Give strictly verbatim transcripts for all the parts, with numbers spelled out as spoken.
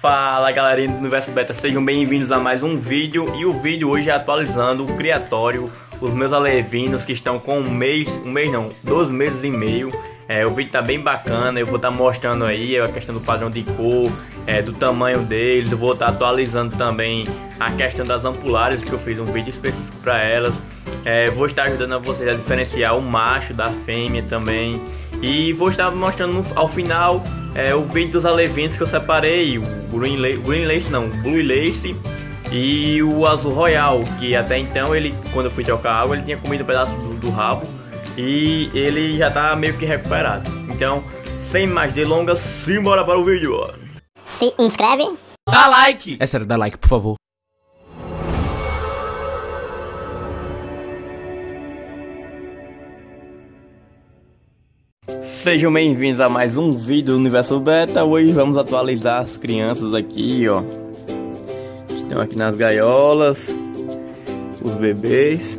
Fala galerinha do Universo Betta, sejam bem-vindos a mais um vídeo. E o vídeo hoje é atualizando o criatório, os meus alevinos que estão com um mês, um mês não, dois meses e meio. É, o vídeo tá bem bacana, eu vou estar tá mostrando aí a questão do padrão de cor, é, do tamanho deles. Eu vou estar tá atualizando também a questão das ampulares, que eu fiz um vídeo específico para elas. É, vou estar ajudando a vocês a diferenciar o macho da fêmea também. E vou estar mostrando ao final é, o vídeo dos alevinos que eu separei, o Green Lace, Green Lace não, Blue Lace e o Azul Royal, que até então, ele, quando eu fui trocar água, ele tinha comido um pedaço do, do rabo e ele já tá meio que recuperado. Então, sem mais delongas, simbora para o vídeo! Se inscreve! Dá like! É sério, dá like, por favor. Sejam bem-vindos a mais um vídeo do Universo Betta. Hoje vamos atualizar as crianças aqui, ó. Estão aqui nas gaiolas, os bebês.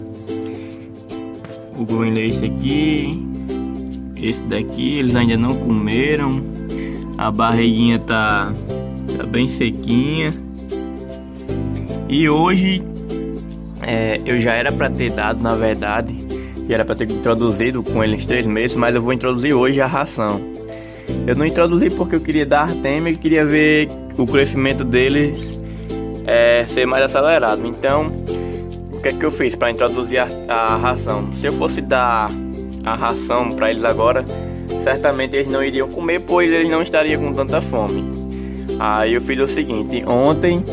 O Green Lace aqui, esse daqui, eles ainda não comeram. A barriguinha tá, tá bem sequinha. E hoje é, eu já era para ter dado, na verdade. Era para ter introduzido com eles três meses, mas eu vou introduzir hoje a ração. Eu não introduzi porque eu queria dar artêmia e queria ver o crescimento deles é, ser mais acelerado. Então, o que é que eu fiz para introduzir a, a ração? Se eu fosse dar a ração para eles agora, certamente eles não iriam comer, pois eles não estariam com tanta fome. Aí eu fiz o seguinte: ontem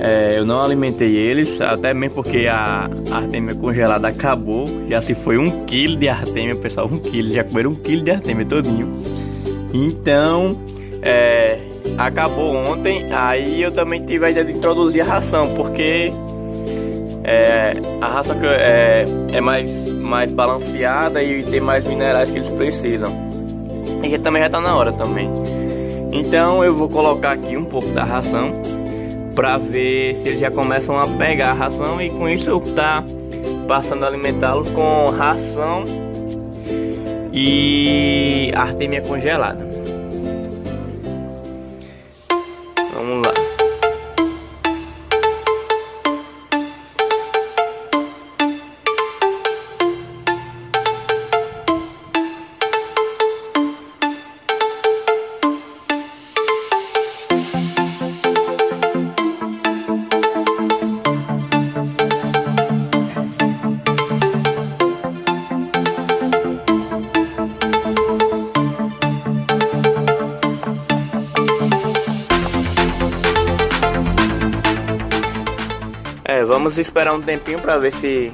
É, eu não alimentei eles, até mesmo porque a artêmia congelada acabou. Já se foi um quilo de artêmia, pessoal, um quilo, já comeram um quilo de artêmia todinho. Então, é, acabou ontem, aí eu também tive a ideia de introduzir a ração, porque é, a ração é, é mais, mais balanceada e tem mais minerais que eles precisam. E já, também já tá na hora também. Então eu vou colocar aqui um pouco da ração para ver se eles já começam a pegar a ração, e com isso eu tá passando a alimentá-los com ração e artêmia congelada. Vamos lá. Vamos esperar um tempinho para ver se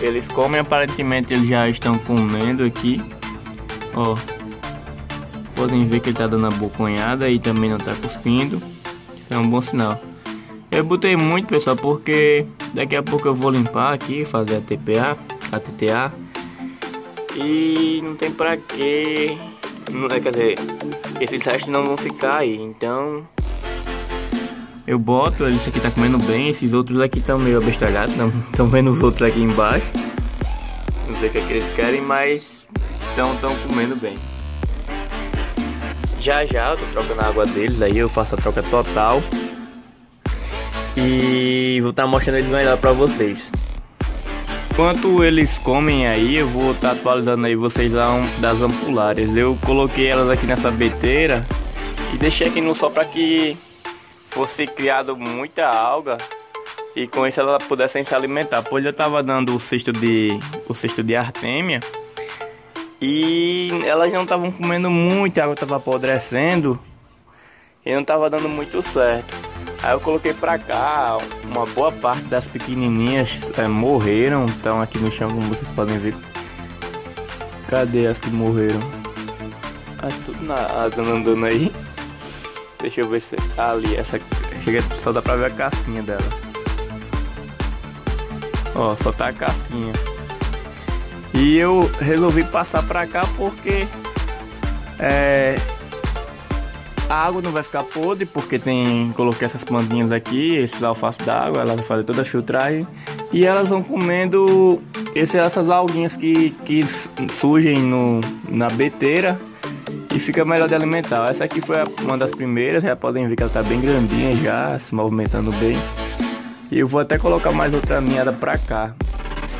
eles comem. Aparentemente eles já estão comendo aqui, ó. Podem ver que ele tá dando a bocanhada e também não tá cuspindo. Isso é um bom sinal. Eu botei muito, pessoal, porque daqui a pouco eu vou limpar aqui, fazer a tpa, a tta. E não tem pra que, não é, quer dizer, esses restos não vão ficar aí, então eu boto. Esse aqui tá comendo bem, esses outros aqui estão meio abestalhados, estão vendo os outros aqui embaixo. Não sei o que, é que eles querem, mas estão comendo bem. Já já eu tô trocando a água deles, aí eu faço a troca total. E vou estar tá mostrando eles melhor pra vocês. Enquanto eles comem aí, eu vou estar tá atualizando aí vocês lá das ampulárias. Eu coloquei elas aqui nessa beteira e deixei aqui no sol pra que fosse criado muita alga e com isso ela pudesse se alimentar, pois eu estava dando o cesto de o cesto de artêmia e elas não estavam comendo muito, a água estava apodrecendo e não estava dando muito certo. Aí eu coloquei para cá, uma boa parte das pequenininhas é, morreram, estão aqui no chão, como vocês podem ver. Cadê as que morreram? Ah, tudo na água andando aí. Deixa eu ver se ali, essa chega, só dá pra ver a casquinha dela. Ó, só tá a casquinha. E eu resolvi passar pra cá porque é, a água não vai ficar podre, porque tem, coloquei essas plantinhas aqui, esses alfaces d'água, elas vão fazer toda a filtragem e elas vão comendo esse, essas alguinhas que, que surgem no, na beteira. e fica melhor de alimentar. Essa aqui foi uma das primeiras, já podem ver que ela tá bem grandinha já, se movimentando bem. E eu vou até colocar mais outra ninhada pra cá.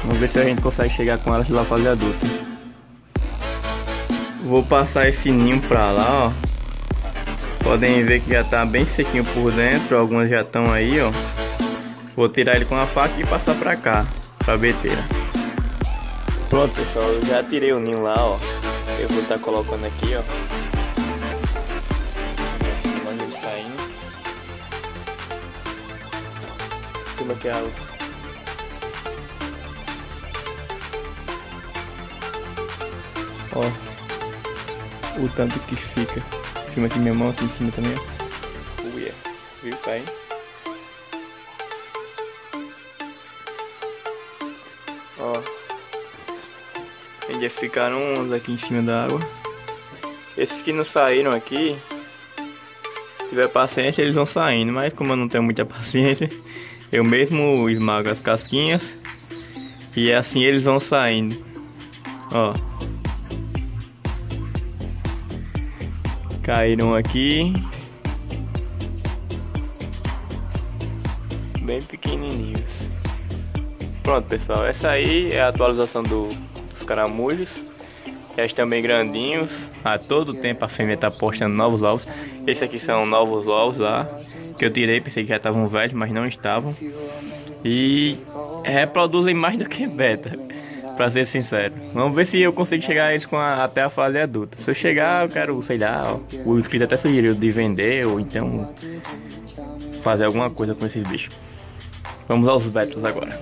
Vamos ver se a gente consegue chegar com ela se ela fazer adulta. Vou passar esse ninho pra lá, ó. Podem ver que já tá bem sequinho por dentro, algumas já estão aí, ó. Vou tirar ele com a faca e passar pra cá, pra beteira. Pronto, pessoal, eu já tirei o ninho lá, ó. Eu vou estar colocando aqui, ó. Onde ele está indo. Como é que é a outra? Ó, o tanto que fica. Aqui minha mão, aqui em cima também. Ui, é. Viu, pai? Ó. Ainda ficaram uns aqui em cima da água. Esses que não saíram aqui, se tiver paciência, eles vão saindo. Mas como eu não tenho muita paciência, eu mesmo esmago as casquinhas. E assim eles vão saindo. Ó. Caíram aqui. Bem pequenininhos. Pronto, pessoal. Essa aí é a atualização do, dos caramujos. Eles também grandinhos. A todo tempo a fêmea tá postando novos ovos. Esses aqui são novos ovos lá. Que eu tirei, pensei que já estavam velhos, mas não estavam. E reproduzem mais do que beta. Pra ser sincero, vamos ver se eu consigo chegar eles com a, até a fase adulta. Se eu chegar, eu quero, sei lá, ó, o inscrito até sugeriu de vender ou então fazer alguma coisa com esses bichos. Vamos aos Bettas agora.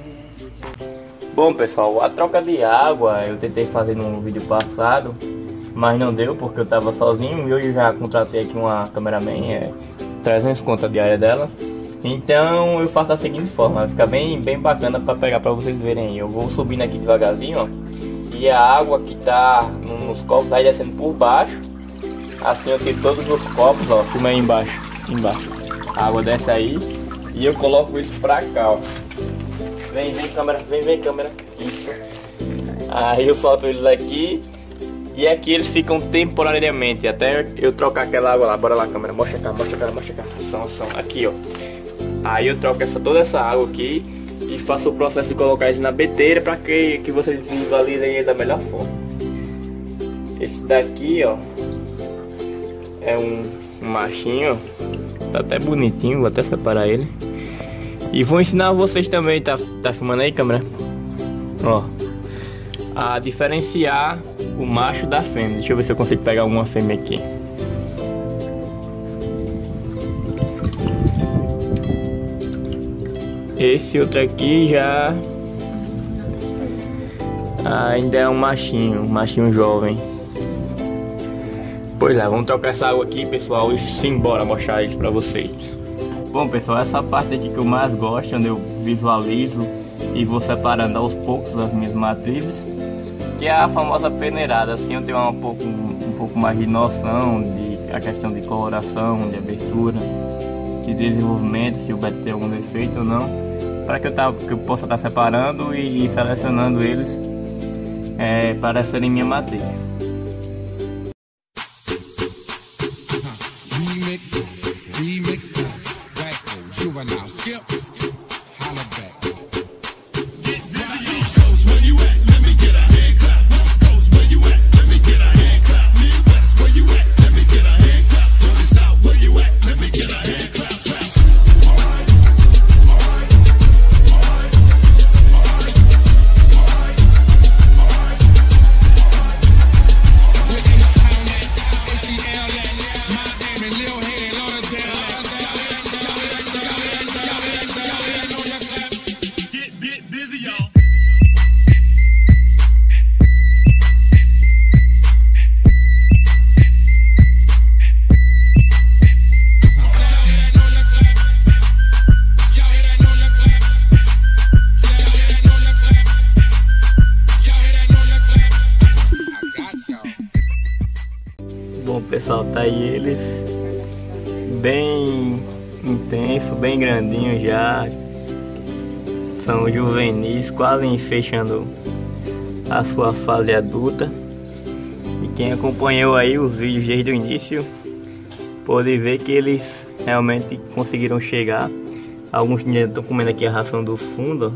Bom, pessoal, a troca de água eu tentei fazer num vídeo passado, mas não deu porque eu tava sozinho. E hoje eu já contratei aqui uma cameraman, é trezentos conto a diária dela. Então eu faço da seguinte forma, vai ficar bem, bem bacana para pegar para vocês verem. Eu vou subindo aqui devagarzinho, ó, e a água que tá nos copos vai descendo por baixo. Assim eu tiro todos os copos, ó, como é embaixo, embaixo. A água desce aí e eu coloco isso pra cá, ó. Vem, vem câmera, vem, vem câmera. Isso. Aí eu solto eles aqui e aqui eles ficam temporariamente até eu trocar aquela água lá. Bora lá, câmera, mostra cá, mostra cá, mostra cá. São, são, aqui, ó. Aí eu troco essa, toda essa água aqui e faço o processo de colocar eles na beteira para que, que vocês visualizem ele da melhor forma. Esse daqui, ó, é um, um machinho, tá até bonitinho, vou até separar ele. E vou ensinar vocês também, tá, tá filmando aí, câmera? Ó, a diferenciar o macho da fêmea. Deixa eu ver se eu consigo pegar uma fêmea aqui. Esse outro aqui já ainda é um machinho, um machinho jovem. Pois é, vamos trocar essa água aqui, pessoal, e simbora mostrar isso pra vocês. Bom, pessoal, essa parte aqui que eu mais gosto, onde eu visualizo e vou separando aos poucos as minhas matrizes, que é a famosa peneirada. Assim eu tenho um pouco, um pouco mais de noção de a questão de coloração, de abertura, de desenvolvimento, se o beta tem algum defeito ou não, para que eu, tá, que eu possa estar tá separando e, e selecionando eles é, para serem minha matriz. Pessoal, tá aí eles bem intenso, bem grandinhos já, são juvenis, quase fechando a sua fase adulta. E Quem acompanhou aí os vídeos desde o início pode ver que eles realmente conseguiram chegar. Alguns estão comendo aqui a ração do fundo.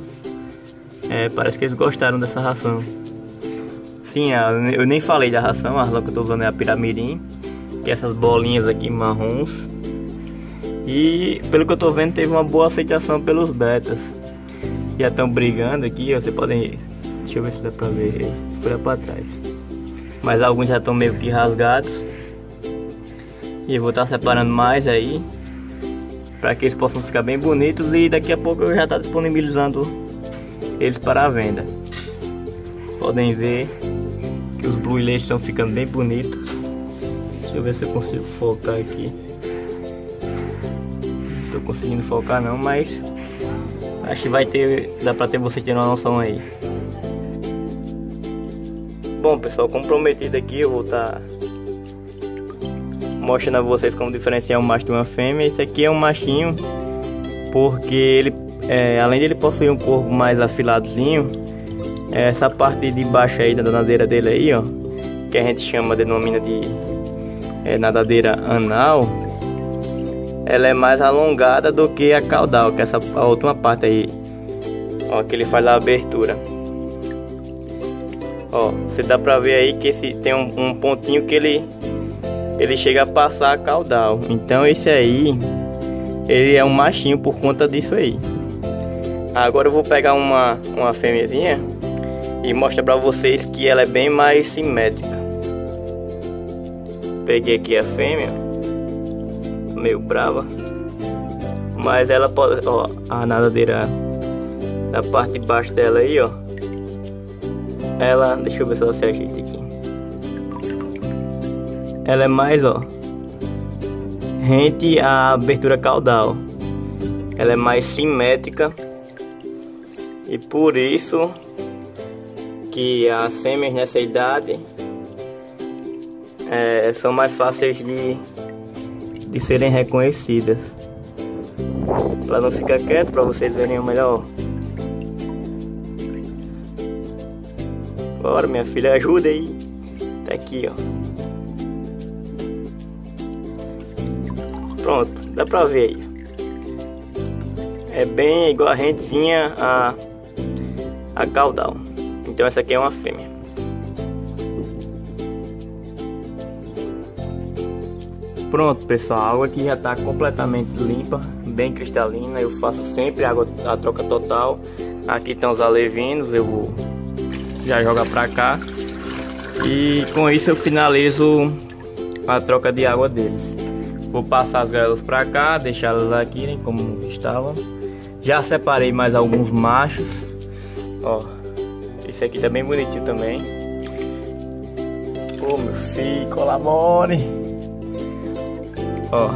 É, parece que eles gostaram dessa ração. Sim, eu nem falei da ração. A ração que eu estou usando é a piramirim, que é essas bolinhas aqui marrons. E pelo que eu estou vendo, teve uma boa aceitação pelos betas. Já estão brigando aqui, vocês podem... Deixa eu ver se dá pra ver, foi lá pra trás. Mas alguns já estão meio que rasgados. E eu vou estar separando mais aí, para que eles possam ficar bem bonitos. E daqui a pouco eu já estou disponibilizando eles para a venda. Podem ver que os Blue Lace estão ficando bem bonitos. Deixa eu ver se eu consigo focar aqui. Não estou conseguindo focar não, mas... acho que vai ter, dá pra ter você ter uma noção aí. Bom pessoal, como prometido aqui, eu vou estar mostrando a vocês como diferenciar um macho de uma fêmea. Esse aqui é um machinho, porque ele, é, além de ele possuir um corpo mais afiladozinho, é essa parte de baixo aí da nadadeira dele aí, ó, que a gente chama, denomina de é, nadadeira anal, ela é mais alongada do que a caudal, que é essa a última parte aí, ó, que ele faz a abertura. Ó, você dá pra ver aí que esse, tem um, um pontinho que ele ele chega a passar a caudal. Então esse aí, ele é um machinho por conta disso aí. Agora eu vou pegar uma, uma fêmeazinha e mostrar pra vocês que ela é bem mais simétrica. Peguei aqui a fêmea, meio brava, mas ela pode, ó, a nadadeira da parte de baixo dela aí, ó, ela, deixa eu ver se ela se ajeita aqui, ela é mais, ó, rente à abertura caudal, ela é mais simétrica, e por isso que as fêmeas nessa idade é, são mais fáceis de de serem reconhecidas. Ela não fica quieta, para vocês verem melhor. Bora, minha filha, ajuda aí. Tá aqui, ó. Pronto, dá pra ver aí. É bem igual a rentezinha a, a caudal. Então essa aqui é uma fêmea. Pronto pessoal, a água aqui já está completamente limpa, bem cristalina. Eu faço sempre a, água, a troca total. Aqui estão os alevinos, eu vou já jogar para cá. E com isso eu finalizo a troca de água deles. Vou passar as gaiolas para cá, deixar elas aqui, né, como estavam. Já separei mais alguns machos. Ó, esse aqui tá bem bonitinho também. Ô meu filho, colabore! Ó,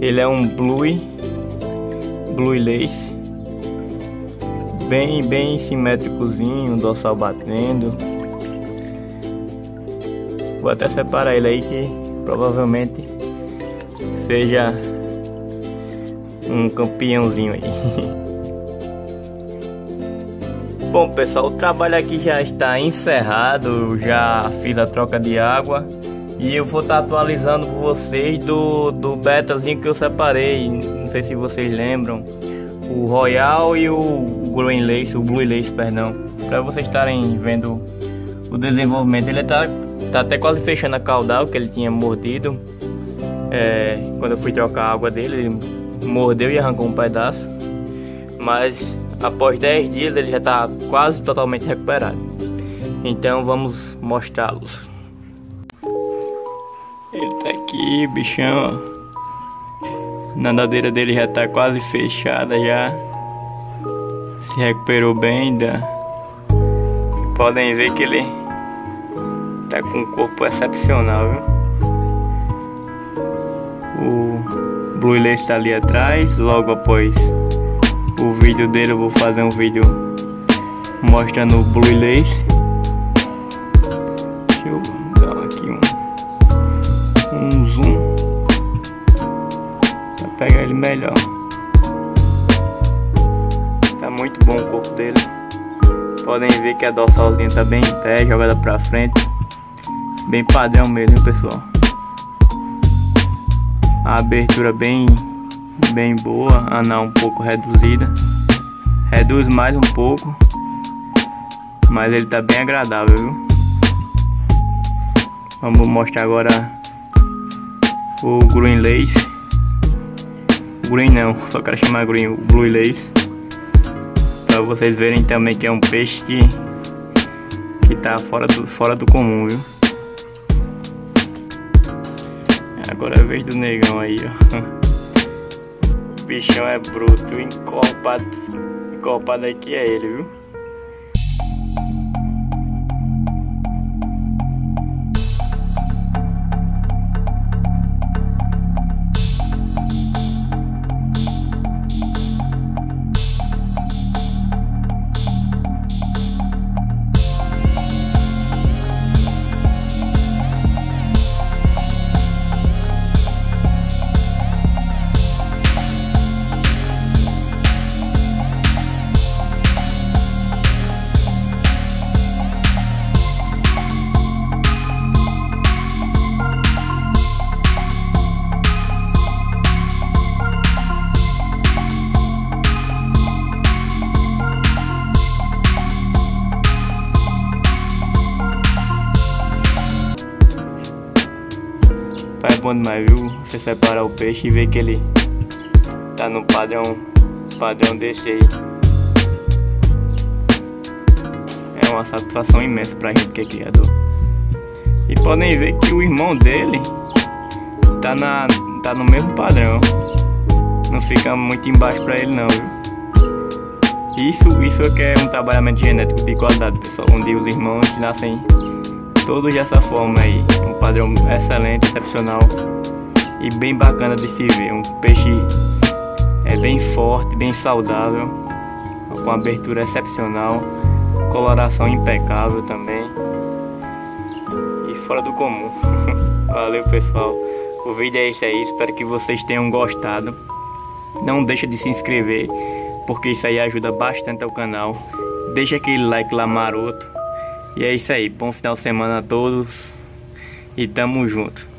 ele é um blue, blue lace, bem, bem simétricozinho, dorsal batendo. Vou até separar ele aí que provavelmente seja um campeãozinho aí. Bom pessoal, o trabalho aqui já está encerrado, já fiz a troca de água. E eu vou estar atualizando com vocês do, do betazinho que eu separei. Não sei se vocês lembram, o Royal e o Green Lace, o Blue Lace, perdão. Para vocês estarem vendo o desenvolvimento. Ele tá, tá até quase fechando a caudal que ele tinha mordido. É, quando eu fui trocar a água dele, ele mordeu e arrancou um pedaço. Mas após dez dias ele já está quase totalmente recuperado. Então vamos mostrá-los. Ele tá aqui, bichão, ó. A nadadeira dele já tá quase fechada já. Se recuperou bem ainda. Podem ver que ele tá com um corpo excepcional, viu? O Blue Lace tá ali atrás. Logo após o vídeo dele eu vou fazer um vídeo mostrando o Blue Lace. Deixa eu dar aqui um um zoom pra pegar ele melhor. Tá muito bom o corpo dele. Podem ver que a dorsalzinha tá bem em pé, jogada pra frente. Bem padrão mesmo, hein, pessoal. A abertura bem, bem boa, anã um pouco reduzida. Reduz mais um pouco, mas ele tá bem agradável, viu? Vamos mostrar agora o Green Lace. Green não, só quero chamar Green, o Blue Lace. Pra vocês verem também que é um peixe que, que tá fora do, fora do comum, viu? Agora é a vez do negão aí, ó. O bichão é bruto, encorpado. Encorpado aqui é ele, viu? É bom demais, viu? Você separar o peixe e ver que ele tá no padrão, padrão desse aí. É uma satisfação imensa pra gente que é criador. E podem ver que o irmão dele tá, na, tá no mesmo padrão. Não fica muito embaixo pra ele não, viu? Isso, isso aqui é um trabalhamento genético de qualidade, pessoal. Um dia os irmãos nascem todos dessa forma aí, um padrão excelente, excepcional e bem bacana de se ver. Um peixe é bem forte, bem saudável, com abertura excepcional, coloração impecável também e fora do comum. Valeu, pessoal, o vídeo é esse aí, espero que vocês tenham gostado. Não deixa de se inscrever, porque isso aí ajuda bastante ao canal. Deixa aquele like lá maroto. E é isso aí, bom final de semana a todos e tamo junto.